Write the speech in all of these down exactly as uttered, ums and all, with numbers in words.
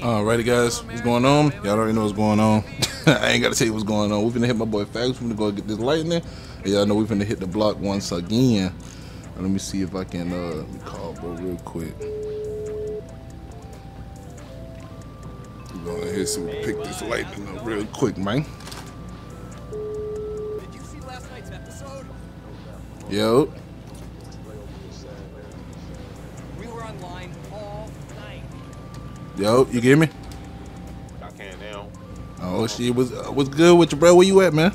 Alrighty guys, what's going on? Y'all already know what's going on. I ain't gotta tell you what's going on. We finna hit my boy Fags. We finna go get this lightning. Y'all know we finna hit the block once again. Let me see if I can uh, call bro real quick. We're going to hit so we pick this lightning up real quick, man. Did you see last night's episode? Yo. We were online all night. Yo, you get me? I can now. Oh, shit. What's, uh, what's good with you, bro? Where you at, man?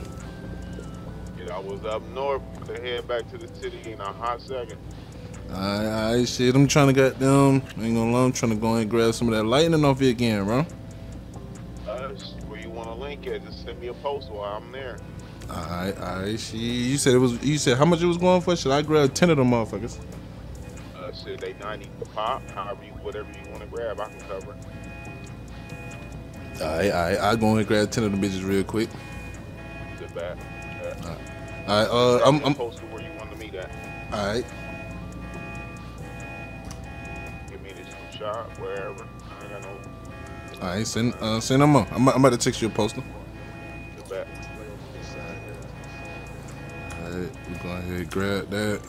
Yeah, I was up north. To head back to the city in a hot second. Alright, alright, shit. I'm trying to get them. I ain't gonna lie. I'm trying to go and grab some of that lightning off you again, bro. Uh, where you want to link it? Just send me a post while I'm there. Alright, alright, shit. You said it was. You said how much it was going for? Should I grab ten of them, motherfuckers? Uh, shit, they ninety pop. However, you, whatever you want to grab, I can cover. Alright, alright. I'll go and grab ten of them bitches real quick. Sit back. Alright. Alright, uh, I'm, I'm posted where you want to meet at. Alright. Give me this shot, wherever. I ain't got no. Alright, send, uh, send them up. I'm, I'm about to text you a poster. Alright, we're going ahead and grab that.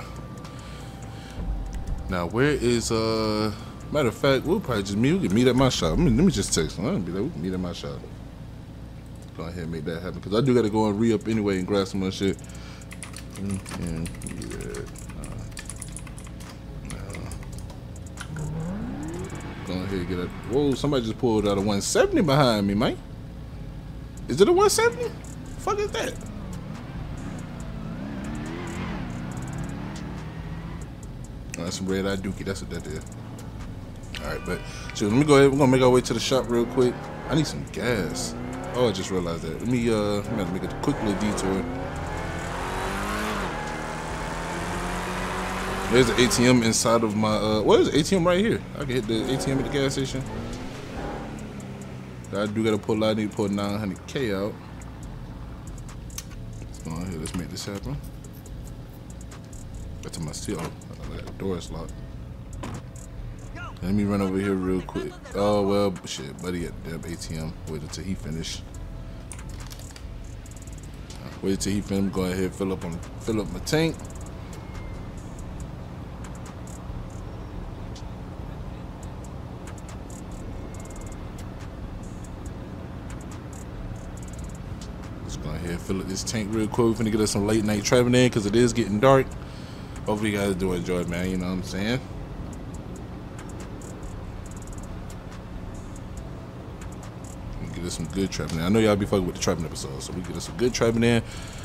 Now, where is, uh, matter of fact, we'll probably just meet. We can meet at my shop. I mean, let me just text them. I don't be there. We can meet at my shop. Go ahead and make that happen, because I do got to go and re-up anyway and grab some of that shit. And, yeah, nah, nah. Go ahead and get that. Whoa, somebody just pulled out a one seventy behind me, man. Is it a one seventy? The fuck is that? Oh, that's some red eye dookie. That's what that is. Alright, but so let me go ahead. We're going to make our way to the shop real quick. I need some gas. Oh, I just realized that. Let me, uh, I'm gonna make a quick little detour. There's an A T M inside of my, uh, well, there's an A T M right here. I can hit the A T M at the gas station. I do gotta pull out, I need to pull nine hundred K out. Let's go on here, let's make this happen. That's my seal. I got the door is locked. Let me run over here real quick. Oh, well, shit, buddy at the A T M. Wait until he finish. Wait until he finish. Go ahead and fill up, on, fill up my tank. Let's go ahead and fill up this tank real quick. We're going to get us some late night traveling in because it is getting dark. Hopefully you guys do enjoy it, man. You know what I'm saying? Some good trapping in. I know y'all be fucking with the trapping episode, so we get us some good trapping in.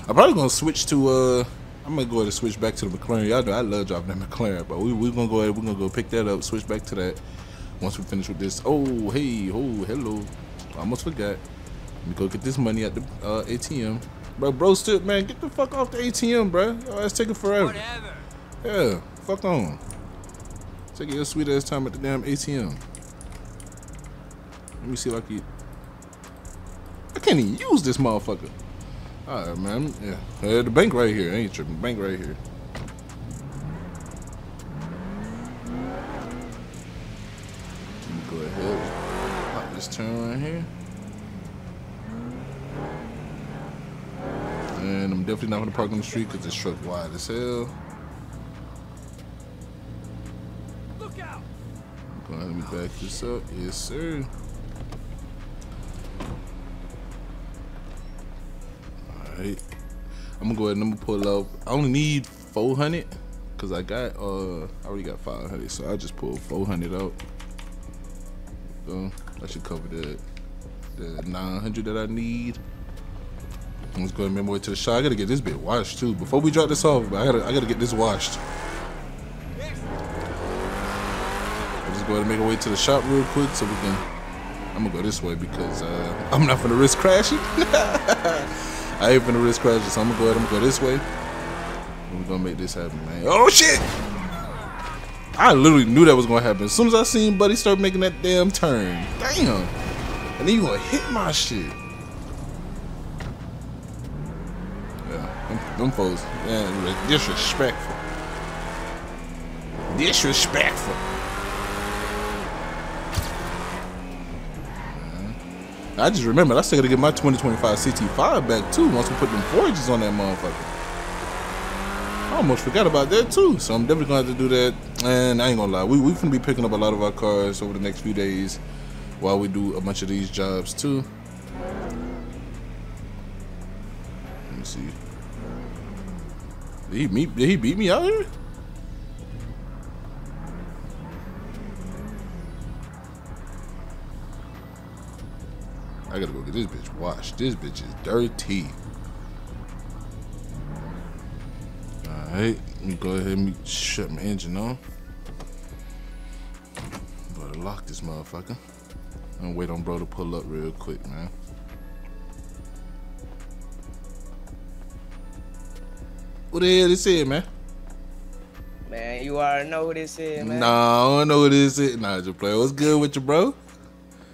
I'm probably gonna switch to uh I'm gonna go ahead and switch back to the McLaren. Y'all know I love driving that McLaren, but we we gonna go ahead, we're gonna go pick that up, switch back to that once we finish with this. Oh hey, oh hello. I almost forgot. Let me go get this money at the uh A T M. Bro, bro still man, get the fuck off the A T M, bro. Oh, that's taking forever. Whatever. Yeah, fuck on. Take your sweet ass time at the damn A T M. Let me see if I can. I can't even use this motherfucker. Alright, man. Yeah. Uh, the bank right here. I ain't tripping. Bank right here. Let me go ahead. Pop this turn right here. And I'm definitely not going to park on the street because this truck wide as hell. Look out. Go ahead and back this up. Yes, sir. I'm gonna go ahead and I'm gonna pull up. I only need four hundred because I got uh I already got five hundred, so I just pulled four hundred out. So I should cover the the nine hundred that I need. Let's go ahead and make my way to the shop. I gotta get this bit washed too before we drop this off. But I gotta I gotta get this washed. I'll just go ahead and make our way to the shop real quick so we can. I'm gonna go this way because uh, I'm not gonna risk crashing. I ain't finna risk crashing, so I'm gonna go ahead and go this way. We're gonna make this happen, man. Oh shit! I literally knew that was gonna happen. As soon as I seen Buddy start making that damn turn. Damn! And then you gonna hit my shit. Yeah, them, them folks, man, disrespectful. Disrespectful. I just remembered I still gotta get my twenty twenty-five C T five back too once we put them forages on that motherfucker. I almost forgot about that too, so I'm definitely gonna have to do that. And I ain't gonna lie, we we gonna be picking up a lot of our cars over the next few days while we do a bunch of these jobs too. Let me see. Did he meet, did he beat me out here? I gotta go get this bitch washed. This bitch is dirty. Alright, let me go ahead and shut my engine on. I'm gonna lock this motherfucker. I'm gonna wait on bro to pull up real quick, man. What the hell this is, man? Man, you already know what this is, man. Nah, I don't know what this is. Nah, just play. What's good with you, bro?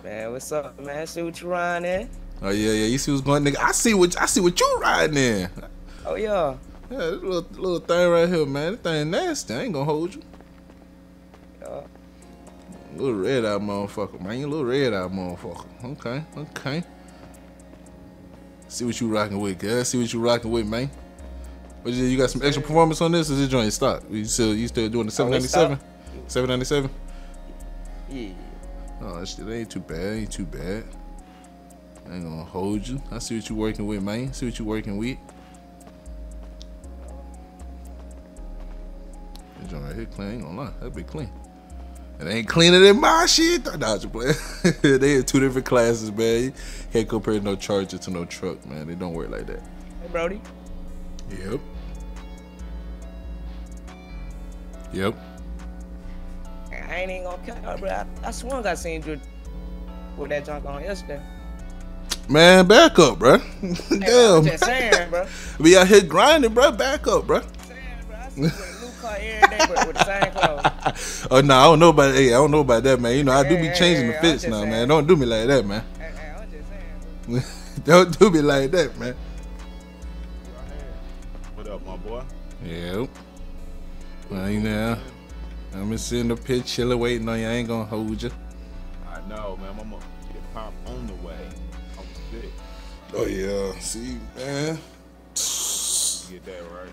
Man, what's up, man? I see what you riding in. Oh yeah, yeah. You see what's going, nigga? I see what I see what you riding in. Oh yeah. Yeah, this little little thing right here, man. This thing nasty. I ain't gonna hold you. Yeah. Little red eye motherfucker, man. You little red eye motherfucker. Okay, okay. See what you rocking with, guys. See what you rocking with, man. What you, you got some extra performance on this? Or is this joint stock? You still you still doing the seven ninety-seven? seven ninety-seven. Yeah. Oh, that shit ain't too bad, ain't too bad. I ain't gonna hold you. I see what you working with, man. See what you working with. This joint right here clean, I ain't gonna lie. That be clean. It ain't cleaner than my shit. Nah, just playing. They in two different classes, man. You can't compare no Charger to no truck, man. They don't work like that. Hey, Brody. Yep. Yep. I ain't even gonna count, bro. I, I swung. I seen you with that junk on yesterday. Man, back up, bro. Damn. I'm just saying, bro. We out here grinding, bro. Back up, bro. I'm saying, bro. I see you with a new car every day, bro, with the same clothes. Oh no, nah, I don't know about. Hey, I don't know about that, man. You know, I do be changing the fits now, man. Don't do me like that, man. Hey, hey, I'm just saying, bro. Don't do me like that, man. What up, my boy? Yep. Well, you know. I'm just sitting up here chilling, waiting on you. I ain't gonna hold you. I know, man. I'm gonna get pop on the way. I'm sick. Oh, yeah. See, man. Get that right.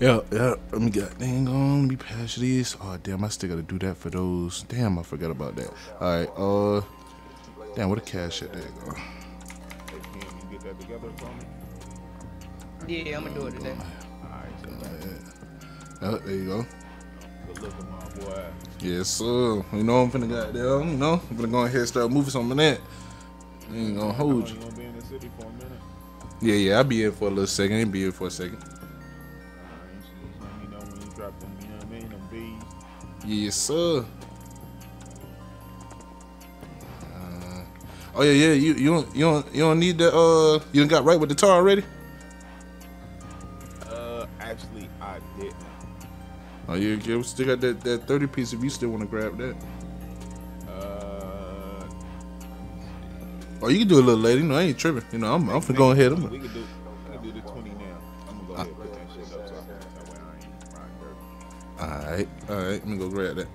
Yeah, yeah. Let me get that thing on. Let me pass these. Oh, damn. I still gotta do that for those. Damn, I forgot about that. Alright, uh. Damn, what a cash at that go. Hey, can you get that together for me? Yeah, I'm gonna do it today. Alright, go ahead. Oh, there you go. Looking, my boy. Yes, sir. You know I'm finna got there. You know I'm finna go ahead and start moving some of that. I ain't gonna hold you. You gonna be in the city for a minute? Yeah, yeah. I'll be here for a little second. I ain't be here for a second. Alright, so let me know when you drop them. You know what I mean? Them bees. Yes, sir. Uh, oh yeah, yeah. You you don't you don't you don't need the uh. You done got right with the tar already? Uh, actually, I didn't. Oh, you, you still got that, that thirty piece if you still want to grab that. Uh, oh, you can do a little later. You know, I ain't tripping. You know, I'm, I'm finna go ahead. I'm we can do, we do the twenty now. I'm gonna go ahead and write that shit up so that way I ain't right. All right, all right. Let me go grab that.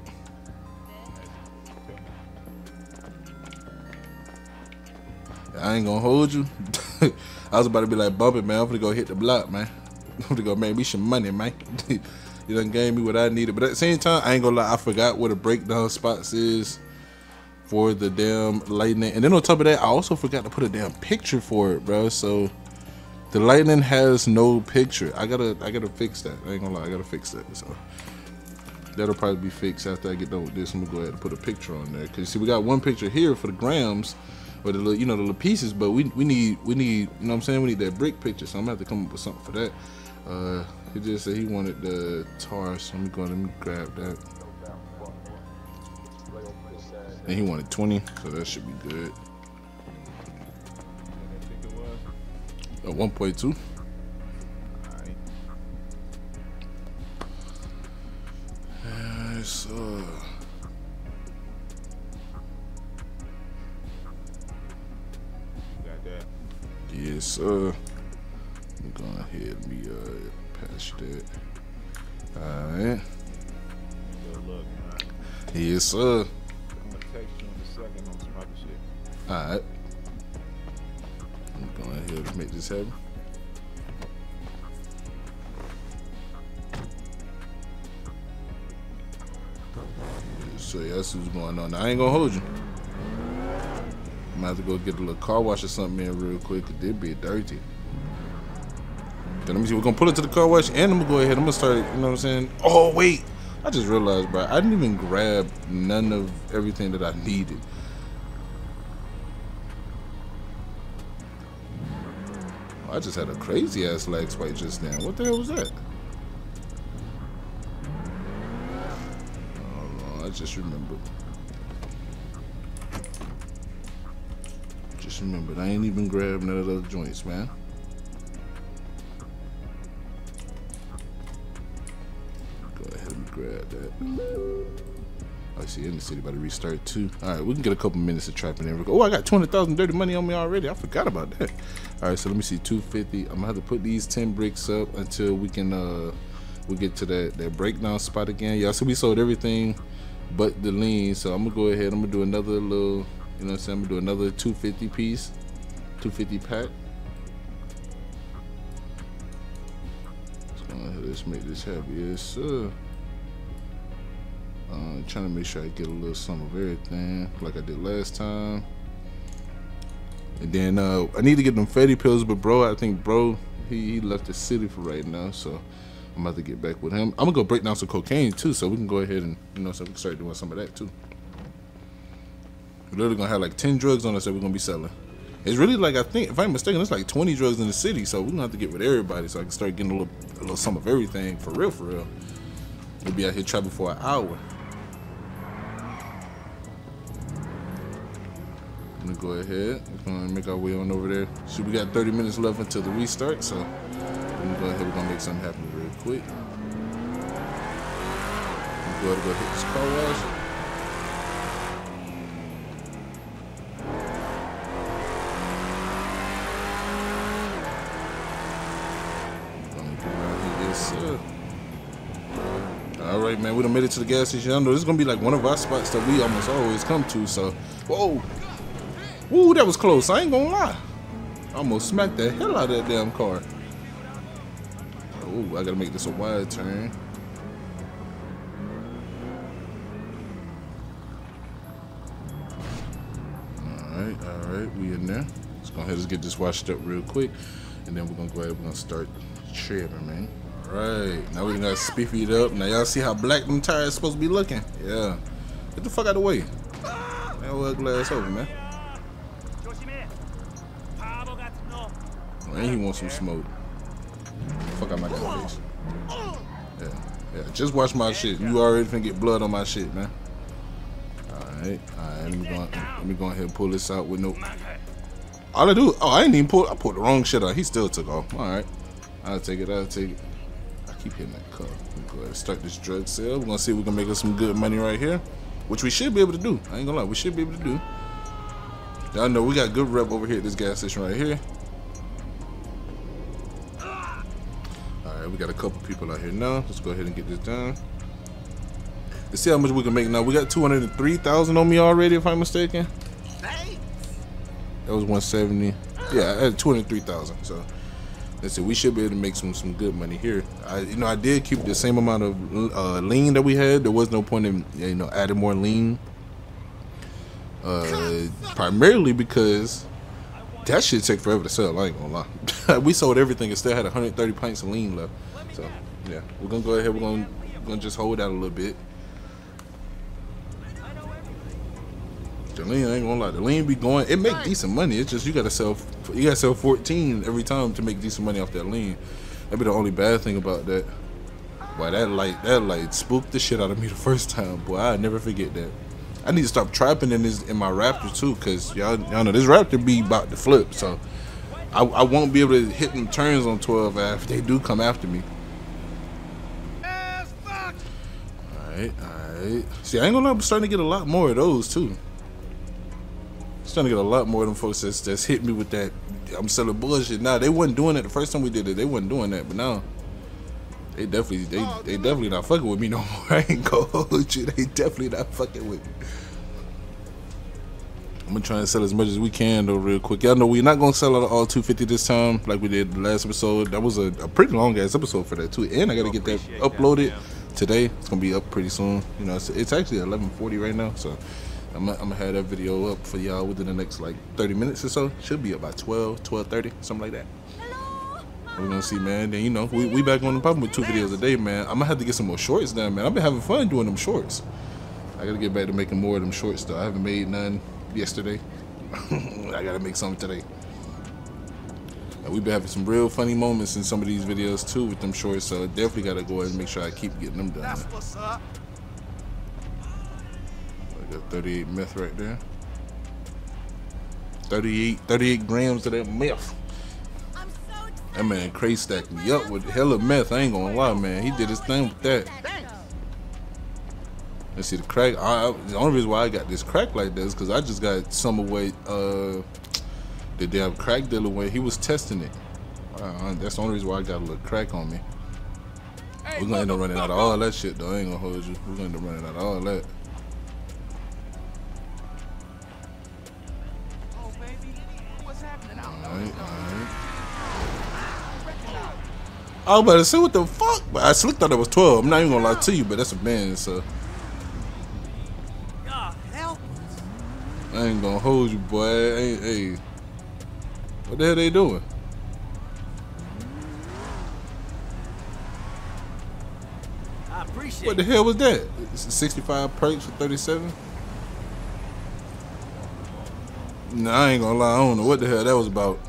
I ain't gonna hold you. I was about to be like, bump it, man. I'm finna go hit the block, man. I'm finna go make me some money, man. You done gave me what I needed, but at the same time, I ain't gonna lie, I forgot what the breakdown spots is for the damn Lightning. And then on top of that, I also forgot to put a damn picture for it, bro. So the Lightning has no picture. I gotta, I gotta fix that. I ain't gonna lie, I gotta fix that. So that'll probably be fixed after I get done with this. I'm gonna go ahead and put a picture on there, cause see, we got one picture here for the grams, or the little, you know, the little pieces. But we, we need, we need, you know what I'm saying? We need that brick picture. So I'm gonna have to come up with something for that. Uh, he just said he wanted the tar, so I'm gonna let me grab that. And he wanted twenty, so that should be good. At one point two. Alright. Alright, so. Got that? Yes, sir. I'm gonna hit me uh pass that. Alright. Good luck, man. Yes, sir. I'm gonna text you in a second on some other shit. Alright. Go ahead and make this happen. So yeah, that's what's going on. Now, I ain't gonna hold you. Might have to go get a little car wash or something in real quick, cause they'd be dirty. Then let me see, we're gonna pull it to the car wash and I'm gonna go ahead, I'm gonna start, you know what I'm saying? Oh wait, I just realized, bro, I didn't even grab none of everything that I needed. I just had a crazy ass lag spike just now. What the hell was that? Oh, I just remembered. Just remembered. I ain't even grabbed none of those joints, man. Go ahead and grab that. I see in the city about to restart too. All right, we can get a couple minutes of trapping there. Oh, I got two hundred thousand dirty money on me already. I forgot about that. All right, so let me see, two fifty. I'm gonna have to put these ten bricks up until we can uh we get to that that breakdown spot again. Y'all see, we sold everything but the lean, so I'm gonna go ahead. I'm gonna do another little, you know what I'm saying? I'm gonna do another two fifty piece, two fifty pack. So let's make this happen, yes sir. Uh, trying to make sure I get a little sum of everything like I did last time. And then uh, I need to get them fatty pills, but bro, I think bro, he, he left the city for right now. So I'm about to get back with him. I'm gonna go break down some cocaine too, so we can go ahead and, you know, so we can start doing some of that too. We're literally gonna have like ten drugs on us that we're gonna be selling. It's really like, I think, if I'm mistaken, it's like twenty drugs in the city. So we're gonna have to get with everybody so I can start getting a little, a little sum of everything for real, for real. We'll be out here traveling for an hour. I'm gonna go ahead, we're gonna make our way on over there. So we got thirty minutes left until the restart, so we're gonna go ahead, we're gonna make something happen real quick. I'm gonna go hit this car wash. Gonna get out here, yes sir. All right, man, we done made it to the gas station. I know this is gonna be like one of our spots that we almost always come to, so, whoa. Ooh, that was close, I ain't gonna lie. I almost smacked the hell out of that damn car. Ooh, I gotta make this a wide turn. Alright, alright, we in there. Let's go ahead and get this washed up real quick. And then we're gonna go ahead, we're gonna start tripping, man. Alright, now we gotta spiff it up. Now y'all see how black them tires supposed to be looking? Yeah. Get the fuck out of the way. That was glass over, man. And he wants some smoke. Fuck out my goddamn. Yeah, yeah. Just watch my shit. You already finna get blood on my shit, man. Alright, alright. Let me go. Let me go ahead and pull this out with no. All I do. Oh, I ain't even pull. I pulled the wrong shit out. He still took off. All right. I'll take it. I'll take it. I keep hitting that cup. Let me go ahead and start this drug sale. We're gonna see if we can make us some good money right here, which we should be able to do. I ain't gonna lie. We should be able to do. Y'all know we got good rep over here at this gas station right here. We got a couple people out here now. Let's go ahead and get this done. Let's see how much we can make now. We got two hundred three thousand on me already, if I'm mistaken. That was one seventy. Yeah, I had two hundred three thousand. So let's see. We should be able to make some some good money here. I, you know, I did keep the same amount of uh, lean that we had. There was no point in, you know, adding more lean. Uh, primarily because that shit take forever to sell, I ain't gonna lie. We sold everything and still had one hundred thirty pints of lean left. So, yeah, we're gonna go ahead, we're gonna, we're gonna just hold out a little bit. The lean, I ain't gonna lie, the lean be going, it make decent money. It's just you gotta sell, you gotta sell fourteen every time to make decent money off that lean. That'd be the only bad thing about that. Boy, that light, that light spooked the shit out of me the first time. Boy, I'll never forget that. I need to stop trapping in this in my Raptor too, cause y'all y'all know this Raptor be about to flip, so I, I won't be able to hit them turns on twelve if they do come after me. Alright, alright. See, I ain't gonna lie, I'm starting to get a lot more of those too. I'm starting to get a lot more of them folks that's that's hit me with that I'm selling bullshit. Now they wasn't doing it the first time we did it, they wasn't doing that, but now They definitely, they, they definitely not fucking with me no more. I ain't gonna hold you. They definitely not fucking with me. I'm gonna try and sell as much as we can though real quick. Y'all know we're not gonna sell out all two fifty this time like we did the last episode. That was a, a pretty long ass episode for that too, and I gotta get that uploaded that, yeah. Today. It's gonna be up pretty soon. You know, it's, it's actually eleven forty right now, so I'm gonna, I'm gonna have that video up for y'all within the next like thirty minutes or so. Should be up by twelve, twelve thirty, something like that. We're gonna see, man. Then you know, we, we back on the problem with two videos a day, man. I'm gonna have to get some more shorts done, man. I've been having fun doing them shorts. I gotta get back to making more of them shorts though. I haven't made none yesterday. I gotta make some today. And we've been having some real funny moments in some of these videos too with them shorts, so I definitely gotta go ahead and make sure I keep getting them done. That's what's up. I got thirty-eight meth right there. thirty-eight, thirty-eight grams of that meth. That man Cray stacked me up with hella meth. I ain't gonna lie, man. He did his thing with that. Let's see the crack. I, I, the only reason why I got this crack like that is because I just got some away. Uh, the damn crack dealer away. He was testing it. Uh, that's the only reason why I got a little crack on me. We're gonna end up running out of all that shit though. I ain't gonna hold you. We're gonna end up running out of all that. I was about to say what the fuck, but I slick thought it was twelve. I'm not even gonna lie to you, but that's a band, so I ain't gonna hold you, boy. Hey, hey. What the hell they doing? I appreciate. What the hell was that? sixty-five perks for thirty-seven. Nah, I ain't gonna lie. I don't know what the hell that was about.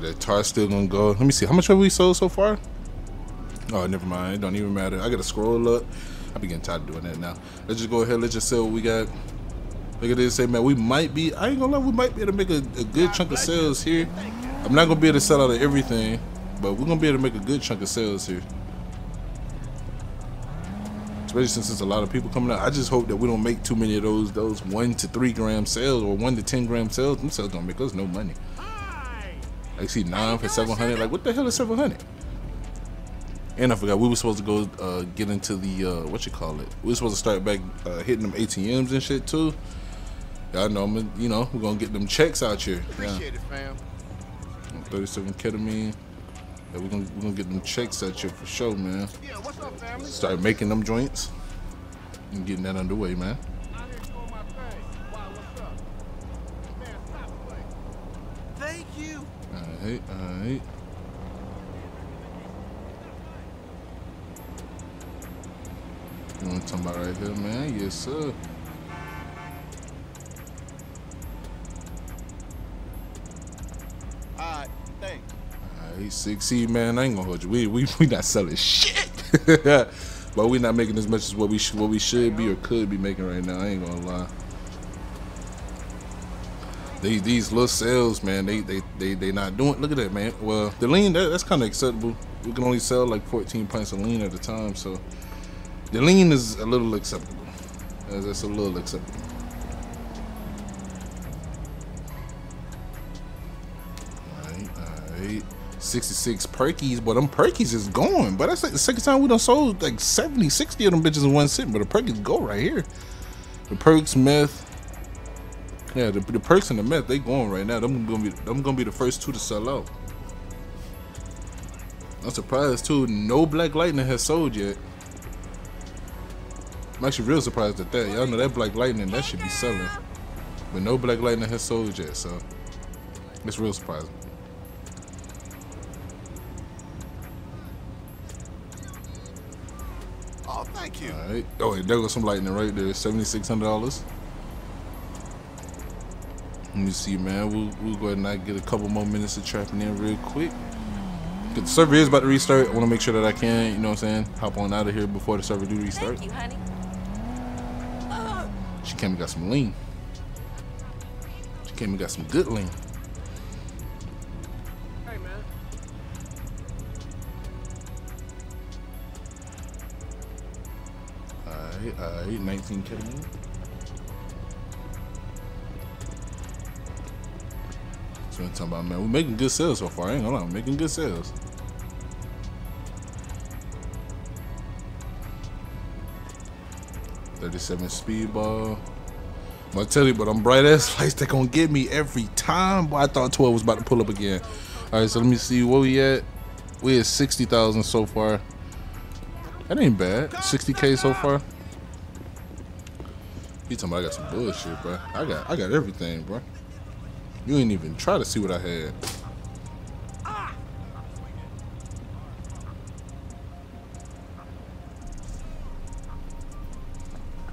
That tar's still gonna go. Let me see how much have we sold so far. Oh, never mind. It don't even matter. I gotta scroll up. I be getting tired of doing that now. Let's just go ahead. Let's just sell what we got. Look at this. Say, man, we might be. I ain't gonna lie. We might be able to make a, a good chunk of sales here. I'm not gonna be able to sell out of everything, but we're gonna be able to make a good chunk of sales here. Especially since there's a lot of people coming out. I just hope that we don't make too many of those those one to three gram sales or one to ten gram sales. Them sales don't make us no money. I see nine for seven hundred. Like, what the hell is seven hundred? And I forgot we were supposed to go uh, get into the uh, what you call it. We were supposed to start back uh, hitting them A T Ms and shit too. Y'all know, I'm, you know, we're gonna get them checks out here. Appreciate it, fam. thirty-seven ketamine. Yeah, we're gonna we're gonna get them checks out here for sure, man. Yeah, what's up, family? Start making them joints and getting that underway, man. Alright, alright. You know what I'm talking about right here, man? Yes, sir. Alright, thanks. Alright, six E, man. I ain't gonna hold you. We we we not selling shit. But we not making as much as what we sh what we should be or could be making right now. I ain't gonna lie. These, these little sales, man, they, they they they not doing. Look at that, man. Well, the lean, that, that's kind of acceptable. We can only sell like fourteen pints of lean at a time, so the lean is a little acceptable. That's a little acceptable. All right, all right. sixty-six perkies, but them perkies is going. But that's like the second time we done sold like seventy, sixty of them bitches in one sitting. But the perkies go right here. The perks, meth. Yeah, the, the perks and the meth, they going right now. I'm gonna be, I'm gonna be the first two to sell out. I'm surprised too. No Black Lightning has sold yet. I'm actually real surprised at that. Y'all know that Black Lightning, that should be selling, but no Black Lightning has sold yet, so it's real surprising. Oh, thank you. All right. Oh, there goes some lightning right there. Seventy-six hundred dollars. Let me see, man. We'll, we'll go ahead and get a couple more minutes of trapping in real quick. The server is about to restart. I want to make sure that I can, you know what I'm saying, hop on out of here before the server do restart. Thank you, honey. Oh. She came and got some lean. She came and got some good lean. Hey, man. All right, all right. nineteen ketamine. You ain't talking about, man. We're making good sales so far. I ain't gonna lie, we're making good sales. thirty-seven speedball. I'm gonna tell you, but I'm bright ass lights. They gonna get me every time. Boy, I thought twelve was about to pull up again. All right, so let me see where we at. We at sixty thousand so far. That ain't bad. sixty K so far. You talking about I got some bullshit, bro? I got, I got everything, bro. You ain't even try to see what I had.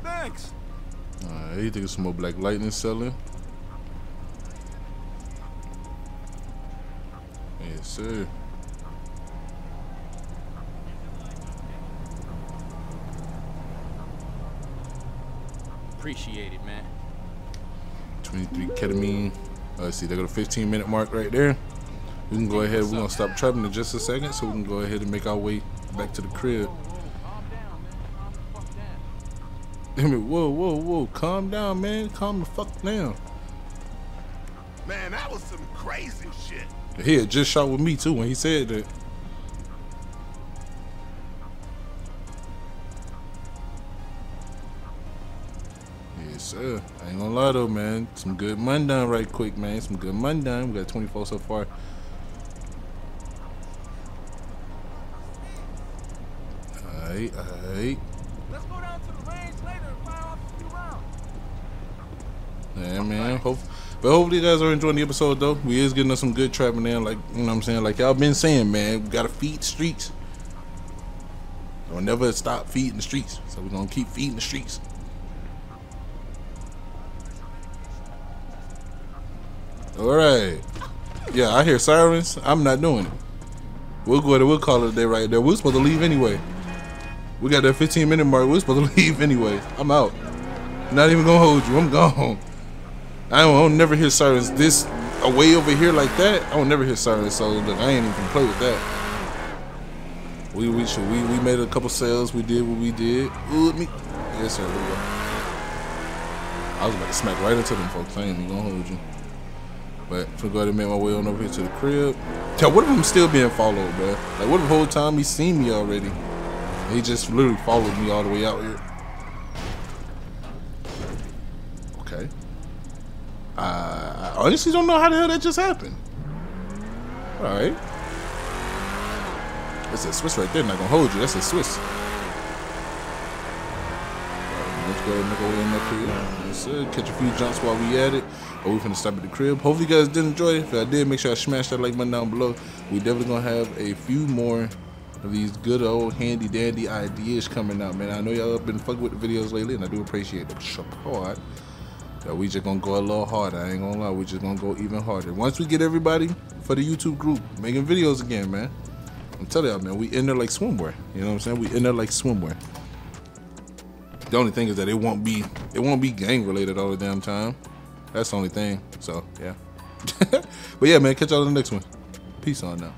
Thanks. All right, you think it's some more Black Lightning selling? Yes, sir. Appreciate it, man. twenty-three ketamine. Uh, let's see, they got a fifteen minute mark right there. We can go ahead. We're gonna stop trapping in just a second, so we can go ahead and make our way back to the crib. Damn it! Whoa, whoa, whoa! Calm down, man. Calm the fuck down. Man, that was some crazy shit. He had just shot with me too when he said that. Sure. I ain't gonna lie though, man. Some good money done right quick, man. Some good money done. We got twenty-four so far. Alright, alright. Let's go down to the range later and fire off a few rounds. Yeah, man. Hope, but hopefully you guys are enjoying the episode though. We is getting us some good trapping in, like, you know what I'm saying? Like y'all been saying, man, we gotta feed the streets. We'll never stop feeding the streets. So we're gonna keep feeding the streets. Alright. Yeah, I hear sirens. I'm not doing it. We'll go ahead and we'll call it a day right there. We're supposed to leave anyway. We got that fifteen minute mark. We're supposed to leave anyway. I'm out. Not even gonna hold you. I'm gone. I don't, I don't never hear sirens this away over here like that. I don't never hear sirens, so look, I ain't even gonna play with that. We we should we we made a couple sales, we did what we did. Ooh, me. Yes sir, we go. I was about to smack right into them folks. I ain't even gonna hold you. But I'm glad I made my way on over here to the crib. Tell, what if I'm still being followed, bro? Like, what if the whole time he seen me already? He just literally followed me all the way out here. Okay. Uh, I honestly don't know how the hell that just happened. All right. That's a Swiss right there. Not gonna hold you. That's a Swiss. All right, let's go ahead and make our way in that crib. Catch a few jumps while we at it. Or we finna stop at the crib. Hopefully you guys did enjoy it. If I did, make sure I smash that like button down below. We definitely gonna have a few more of these good old handy dandy ideas coming out, man. I know y'all been fucking with the videos lately, and I do appreciate the support. So we just gonna go a little harder. I ain't gonna lie, we just gonna go even harder. Once we get everybody for the YouTube group making videos again, man, I'm telling y'all, man, we in there like swimwear. You know what I'm saying? We in there like swimwear. The only thing is that it won't be it won't be gang related all the damn time. That's the only thing. So yeah. But yeah, man, catch y'all in the next one. Peace on now.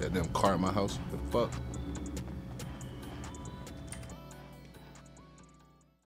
That damn car in my house. What the fuck?